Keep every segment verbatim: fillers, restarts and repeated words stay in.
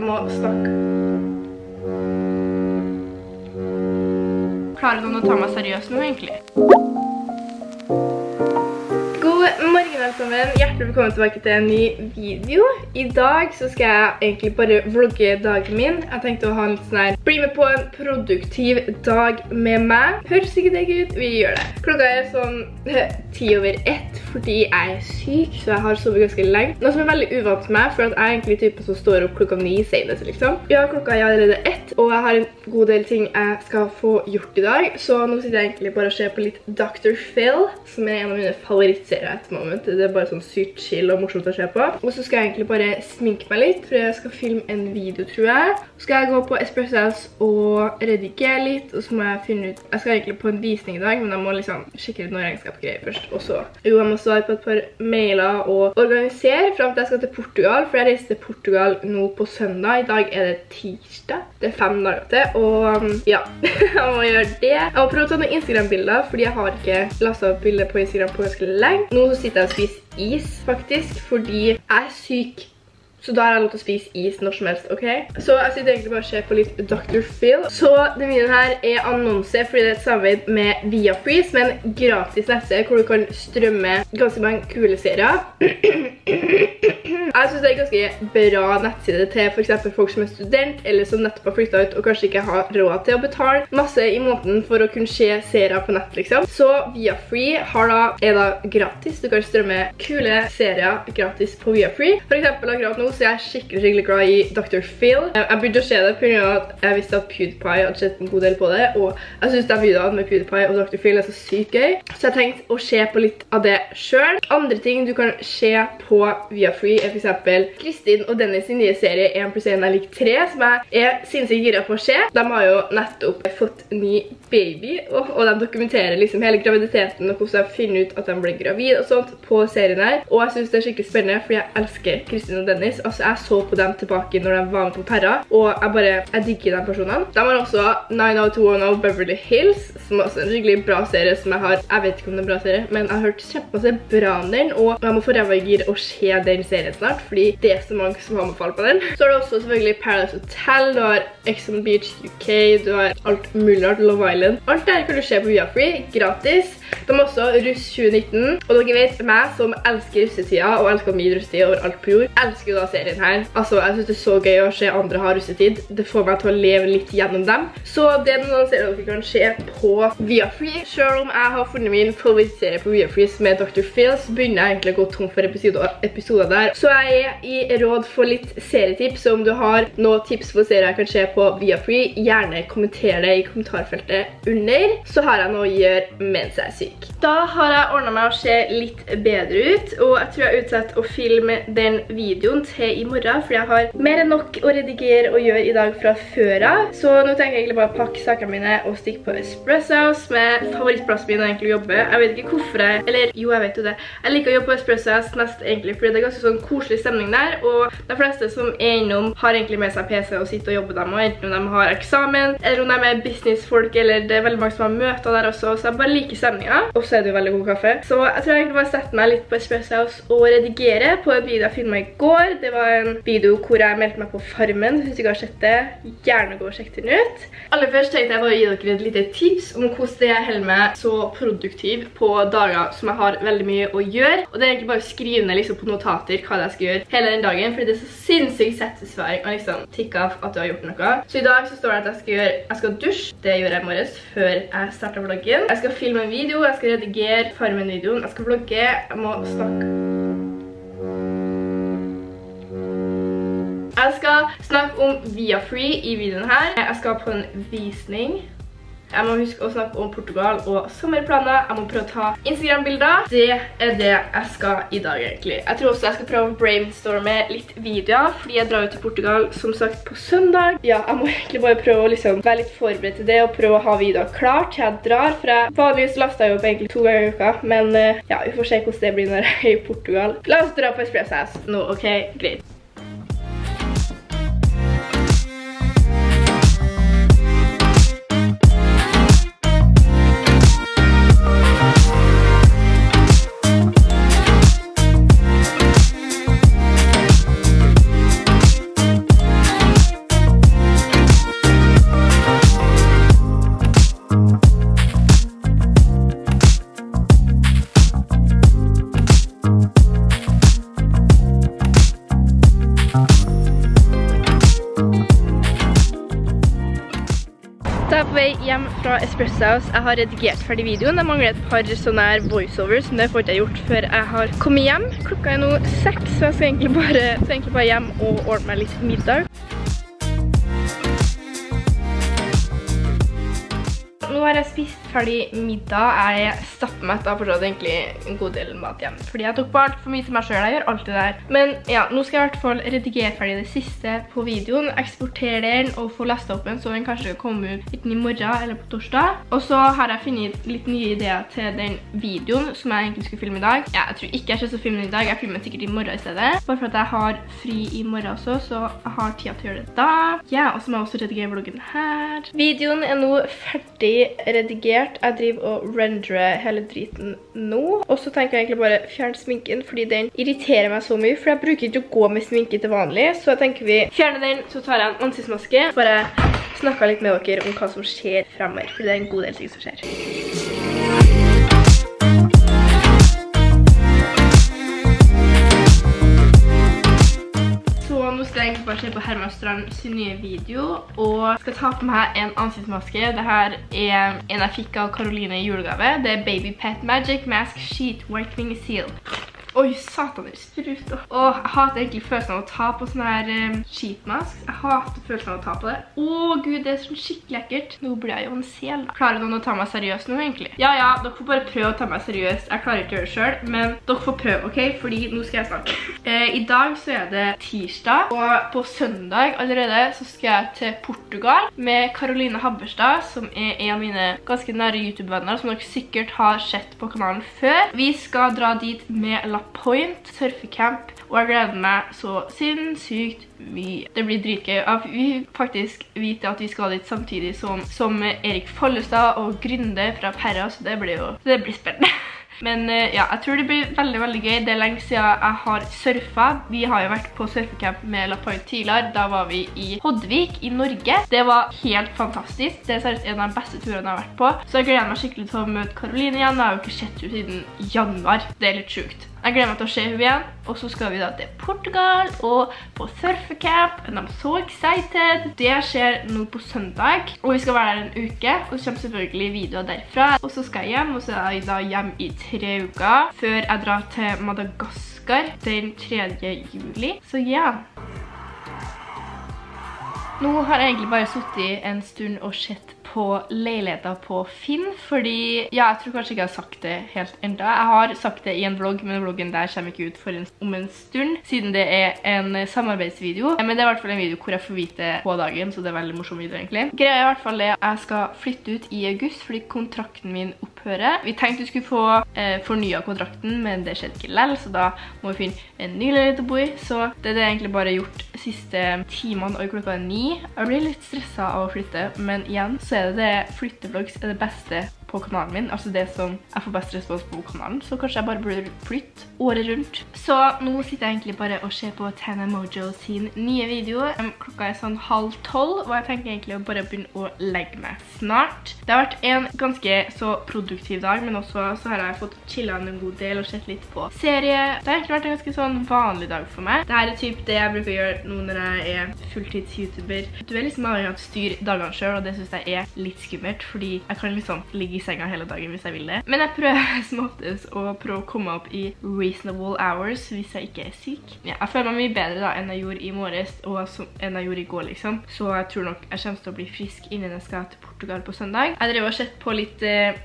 Jeg må snakke. Klarer noen å ta meg seriøst nå, egentlig? God morgen, alle sammen. Hjertelig velkommen tilbake til en ny video. I dag så skal jeg egentlig bare vlogge dagen min. Jeg tenkte å ha en litt sånn her, bli med på en produktiv dag med meg. Høres ikke deg ut? Vi gjør det. Klokka er sånn ti over ett. Fordi jeg er syk, så jeg har sovet ganske lenge. Noe som er veldig uvant for meg, for at jeg er egentlig typen som står opp klokka ni senest, liksom. Ja, klokka er allerede ett, og jeg har en god del ting jeg skal få gjort i dag. Så nå sitter jeg egentlig bare og ser på litt doktor Phil, som er en av mine favorittserier etter moment. Det er bare sånn sykt chill og morsomt å se på. Og så skal jeg egentlig bare sminke meg litt, for jeg skal filme en video, tror jeg. Så skal jeg gå på Espresso House og redigere litt, og så må jeg finne ut... Jeg skal egentlig på en visning i dag, men jeg må liksom sjekke ut noen regnskapgreier først, og så... Jo, jeg må svare på et par mailer og organisere frem til jeg skal til Portugal, for jeg reiser til Portugal nå på søndag. I dag er det tirsdag, det er fem dager til, og ja, jeg må gjøre det. Jeg må prøve å ta noen Instagram-bilder, fordi jeg har ikke lastet opp bilder på Instagram på ganske lenge. Nå sitter jeg og spiser is, faktisk, fordi jeg er syk. Så da har jeg lov til å spise is når som helst, ok? Så jeg sitter egentlig bare og ser på litt doktor Phil. Så denne videoen her er annonse, fordi det er et samarbeid med ViaFree, som er en gratis nettside hvor du kan strømme ganske mange kule serier. Jeg synes det er en ganske bra nettside til for eksempel folk som er student, eller som nettopp har flyttet ut og kanskje ikke har råd til å betale masse i måneden for å kunne se serier på nett, liksom. Så ViaFree har da, er da gratis. Du kan strømme kule serier gratis på ViaFree. For eksempel akkurat nå, så jeg er skikkelig, skikkelig glad i doktor Phil. Jeg begynte å se det på grunn av at jeg visste at PewDiePie hadde sett en god del på det, og jeg synes den videoen med PewDiePie og doktor Phil er så sykt gøy, så jeg tenkte å se på litt av det selv. Andre ting du kan se på ViaFree er for eksempel Kristin og Dennis sin nye serie en pluss en er lik tre, som jeg er sinnssykt gira på å se. De har jo nettopp fått ny baby, og, og de dokumenterer liksom hele graviditeten og hvordan de finner ut at de blir gravid og sånt på serien her, og jeg synes det er skikkelig spennende, fordi jeg elsker Kristin og Dennis. Altså, jeg så på dem tilbake når de var med på Perra, og jeg bare, jeg digger de personene. De har også ni oh two one oh Beverly Hills, som er også en skikkelig bra serie som jeg har. Jeg vet ikke om det er en bra serie, men jeg har hørt kjempemasse bra om den, og jeg må få ræva i gir å se den serien snart, fordi det er så mange som har anbefalt på den. Så er det også selvfølgelig Paradise Hotel, du har Exxon Beach U K, du har alt mulig rart, Love Island. Alt der kan du se på ViaFree, gratis. De har også Russ tjue nitten, og dere vet meg som elsker russetida, og elsker min russetid over alt på jord. Jeg elsker jo da serien her. Altså, jeg synes det er så gøy å se andre ha russetid. Det får meg til å leve litt gjennom dem. Så det er noen serier dere kan se på ViaFree. Selv om jeg har funnet min favorittserie på ViaFree, som er doktor Phil, så begynner jeg egentlig å gå tom for episoder der. Så jeg er i råd for litt serietips, så om du har noen tips for serier jeg kan se på ViaFree, gjerne kommenter det i kommentarfeltet under, så har jeg noe å gjøre mens jeg er syk. Da har jeg ordnet meg å se litt bedre ut, og jeg tror jeg er utsatt å filme den videoen til i morgen, fordi jeg har mer enn nok å redigere og gjøre i dag fra før av. Så nå tenker jeg egentlig bare å pakke sakene mine og stikke på Espresso House, med favorittplassen min å egentlig jobbe. Jeg vet ikke hvorfor jeg, eller jo, jeg vet jo det. Jeg liker å jobbe på Espresso House mest egentlig, fordi det er ganske sånn koselig stemning der, og de fleste som er innom har egentlig med seg P C og sitter og jobber dem, og enten om de har eksamen, eller om de er businessfolk, eller det er veldig mange som har møter der også, så jeg bare liker stemningen. Og så er det jo veldig god kaffe. Så jeg tror jeg egentlig bare setter meg litt på Espresso House og redigere på en video jeg filmet i går. Det var en video hvor jeg meldte meg på Farmen. Hvis du ikke har sett det, gjerne gå og sjekk den ut. Aller først tenkte jeg bare å gi dere et lite tips om hvordan jeg holder meg så produktiv på dager som jeg har veldig mye å gjøre. Og det er egentlig bare å skrive ned liksom på notater hva jeg skal gjøre hele den dagen, fordi det er så sinnssykt satisfying å liksom tikke av at du har gjort noe. Så i dag så står det at jeg skal gjøre, jeg skal dusje. Det gjorde jeg i morges før jeg startet vloggen. Jeg skal filme en video, jeg skal Jeg skal redigere Farmen-videoen, jeg skal vlogge, jeg må snakke. Jeg skal snakke om ViaFree i videoen her. Jeg skal på en visning. Jeg må huske å snakke om Portugal og sommerplaner. Jeg må prøve å ta Instagram-bilder. Det er det jeg skal i dag, egentlig. Jeg tror også jeg skal prøve å brainstorme litt videoer, fordi jeg drar ut til Portugal, som sagt, på søndag. Ja, jeg må egentlig bare prøve å liksom være litt forberedt til det, og prøve å ha videoer klart til jeg drar, for jeg vanligvis laster jeg jo på egentlig to ganger i uka, men ja, vi får se hvordan det blir når jeg er i Portugal. La oss dra på Espresso House nå, ok? Greit. på vei hjem fra Espresso House. Jeg har redigert ferdig videoen. Jeg mangler et par sånne her voiceovers, men det får jeg gjort før jeg har kommet hjem. Klokka er nå seks, så jeg skal egentlig bare, skal egentlig bare hjem og ordne meg litt middag. Nå har jeg spist ferdig middag. Jeg stapper meg etter, for det er egentlig en god del mat igjen. Fordi jeg tok på alt for mye til meg selv, jeg gjør alltid det her. Men ja, nå skal jeg i hvert fall redigere ferdig det siste på videoen, eksportere den og få lasta opp den, så den kanskje kan komme ut enten i morgen eller på torsdag. Og så har jeg funnet litt nye ideer til den videoen som jeg egentlig skulle filme i dag. Ja, jeg tror ikke jeg skal så filme i dag, jeg filmer sikkert i morgen i stedet. Bare for at jeg har fri i morgen også, så jeg har tid til å gjøre det da. Ja, og så må jeg også redigere vloggen her. Videoen er nå ferdig redigert. Jeg driver og renderer hele driten nå. Og så tenker jeg egentlig bare fjerne sminken, fordi den irriterer meg så mye, for jeg bruker ikke å gå med sminke til vanlig. Så jeg tenker vi fjerner den, så tar jeg en ansiktsmaske. Bare snakker litt med dere om hva som skjer fremover, for det er en god del ting som skjer. Jeg skal bare se på Hermanstrand sin nye video, og skal ta på meg en ansiktsmaske. Dette er en jeg fikk av Karoline i julegave. Det er Baby Pet Magic Mask Sheet Whitening Seal. Oi, satan, det er sprut. Åh, jeg hater egentlig følelsen av å ta på sånne her um, sheetmask. Jeg hater følelsen av å ta på det. Åh, gud, det er sånn skikkelig lekkert. Nå blir jeg jo en sel, da. Klarer noen å ta meg seriøst nå, egentlig? Ja, ja, dere får bare prøve å ta meg seriøst. Jeg klarer ikke å gjøre det selv, men dere får prøve, ok? Fordi nå skal jeg snakke. eh, I dag så er det tirsdag, og på søndag allerede så skal jeg til Portugal med Karoline Haberstad, som er en av mine ganske nære YouTube-venner, som dere sikkert har sett på kanalen før. Vi skal dra dit med La Point, surfecamp, og jeg gleder meg så sinnssykt mye. Det blir dritgøy. Vi faktisk vet at vi skal dit samtidig som, som Erik Follestad og Gründe fra Perra, så det blir jo det blir spennende. Men ja, jeg tror det blir veldig, veldig gøy. Det er lenge siden jeg har surfet. Vi har jo vært på surfecamp med La Point tidligere. Da var vi i Hodvik i Norge. Det var helt fantastisk. Det er en av de beste turene jeg har vært på. Så jeg gleder meg skikkelig til å møte Karoline igjen. Jeg har jo ikke sett henne siden januar. Det er litt sjukt. Jeg gleder meg til å se henne igjen. Og så skal vi da til Portugal og på surfecamp. And I'm so excited. Det skjer nå på søndag. Og vi skal være der en uke. Og så kommer selvfølgelig videoer derfra. Og så skal jeg hjem. Og så er jeg da hjem i tre uker. Før jeg drar til Madagaskar den tredje juli. Så ja. Nå har jeg egentlig bare suttet en stund og sett på leiligheter på Finn, fordi, ja, jeg tror kanskje ikke jeg har sagt det helt enda. Jeg har sagt det i en vlogg, men vloggen der kommer ikke ut for en, om en stund, siden det er en samarbeidsvideo. Men det er i hvert fall en video hvor jeg får vite på dagen, så det er veldig morsom video egentlig. Greia er i hvert fall det at jeg skal flytte ut i august, fordi kontrakten min opphører. Vi tenkte vi skulle få eh, fornyet kontrakten, men det skjedde ikke lell, så da må vi finne en ny leilighet å bo i. Så det er det egentlig bare gjort siste timene, og klokka er ni. Jeg blir litt stresset av å flytte, men igjen så er det det flyttevlogs er det beste på kanalen min, altså det som jeg får best respons på kanalen, så kanskje jeg bare burde flytte året rundt. Så nå sitter jeg egentlig bare og ser på Tenemojo sin nye video. Klokka er sånn halv tolv, og jeg tenker egentlig å bare begynne å legge meg snart. Det har vært en ganske så produktiv dag, men også så har jeg fått chillet en god del og sett litt på serie. Det har egentlig vært en ganske sånn vanlig dag for meg. Dette er typ det jeg bruker å gjøre nå når jeg er fulltids-youtuber. Du er liksom avhengig av å styre dagene selv, og det synes jeg er litt skummelt, fordi jeg kan liksom ligge i senga hele dagen hvis jeg vil det. Men jeg prøver som oftest å prøve å komme opp i reasonable hours hvis jeg ikke er syk. Ja, jeg føler meg mye bedre da enn jeg gjorde i morges og som, enn jeg gjorde i går liksom. Så jeg tror nok jeg kommer til å bli frisk innen jeg skal til Portugal på søndag. Jeg drev og sett på litt eh,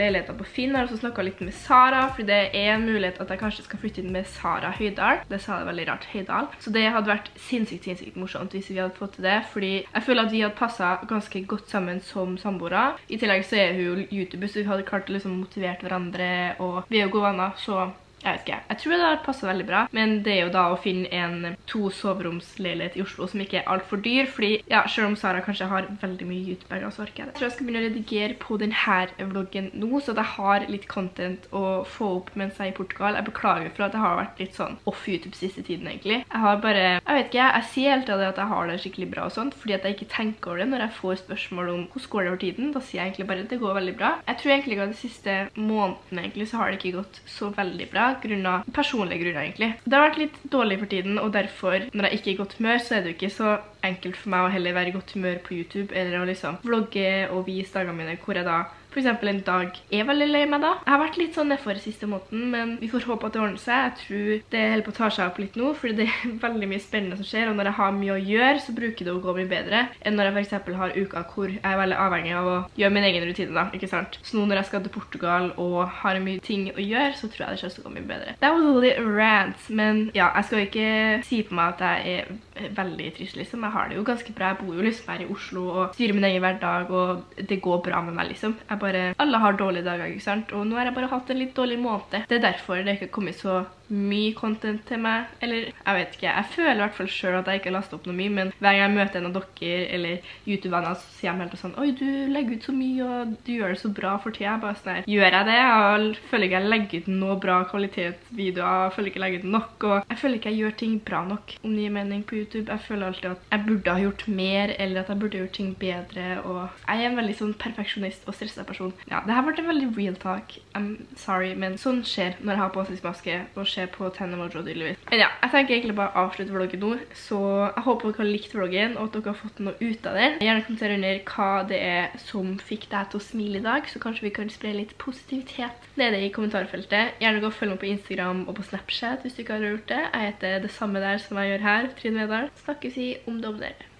leiligheter på Finn og så snakket litt med Sara, for det er en mulighet at jeg kanskje skal flytte inn med Sara Høydal. Det sa det veldig rart, Høydal. Så det hadde vært sinnssykt, sinnssykt morsomt hvis vi hadde fått til det, fordi jeg føler at vi hadde passet ganske godt sammen som samboere. I tillegg så er hun YouTuber, så vi hadde klart å liksom motivert hverandre, og vi er jo gode venner, så jeg vet ikke. Jeg tror det har passet veldig bra, men det er jo da å finne en to soveromsleilighet i Oslo som ikke er alt for dyr, fordi, ja, selv om Sara kanskje har veldig mye YouTube-berger, så orker jeg det. Jeg tror jeg skal begynne å redigere på denne vloggen nå, så at jeg har litt content å få opp mens jeg er i Portugal. Jeg beklager for at jeg har vært litt sånn off YouTube siste tiden egentlig. Jeg har bare, jeg vet ikke, jeg sier helt av det at jeg har det skikkelig bra og sånt, fordi at jeg ikke tenker over det når jeg får spørsmål om hvordan går det over tiden. Da sier jeg egentlig bare at det går veldig bra. Jeg tror egentlig at de siste månedene egentlig så har det ikke gått så veldig bra. grunner, personlige grunner egentlig. Det har vært litt dårlig for tiden, og derfor når jeg ikke er i godt humør, så er det jo ikke så enkelt for meg å heller være i godt humør på YouTube, eller å liksom vlogge og vise dagene mine hvor jeg da for eksempel en dag er veldig lei meg da. Jeg har vært litt sånn nedfor siste måten, men vi får håpe at det ordner seg. Jeg tror det holder på å ta seg opp litt nå, fordi det er veldig mye spennende som skjer, og når jeg har mye å gjøre, så bruker det å gå mye bedre enn når jeg for eksempel har uker hvor jeg er veldig avhengig av å gjøre min egen rutine da, ikke sant? Så nå når jeg skal til Portugal og har mye ting å gjøre, så tror jeg det kjøres å gå mye bedre. That was a little rant, men ja, jeg skal ikke si på meg at jeg er veldig trist liksom. Jeg har det jo ganske bra, jeg bor jo liksom her i Oslo og styrer min egen hverdag, og det går bra med meg liksom. Jeg bare, alle har dårlige dager, ikke sant? Og nå har jeg bare hatt en litt dårlig måned. Det er derfor det ikke har kommet så mye content til meg, eller jeg vet ikke, jeg føler i hvert fall selv at jeg ikke har lastet opp noe mye, men hver gang jeg møter en av dere eller YouTube-venner, så sier jeg meg helt sånn, oi, du legger ut så mye, og du gjør det så bra for tiden. Jeg bare sånn her, gjør jeg det? Jeg føler ikke jeg legger ut noe bra kvalitetsvideoer, jeg føler ikke jeg legger ut nok, og jeg føler ikke jeg gjør ting bra nok, om nye mening på YouTube. Jeg føler alltid at jeg burde ha gjort mer, eller at jeg burde ha gjort ting bedre, og jeg er en veldig sånn perfeksjonist og stresset person. Ja, det her ble en veldig real talk, I'm sorry, men sånn skjer når jeg har på ansiktsmaske og på Tenemojo tydeligvis. Men ja, jeg tenker egentlig bare avslutte vloggen nå, så jeg håper dere har likt vloggen, og at dere har fått noe ut av det. Gjerne kommenter under hva det er som fikk deg til å smile i dag, så kanskje vi kan spre litt positivitet nede i kommentarfeltet. Gjerne gå og følg meg på Instagram og på Snapchat hvis du ikke har gjort det. Jeg heter det samme der som jeg gjør her, Trine Vedal. Snakkes vi om det om dere.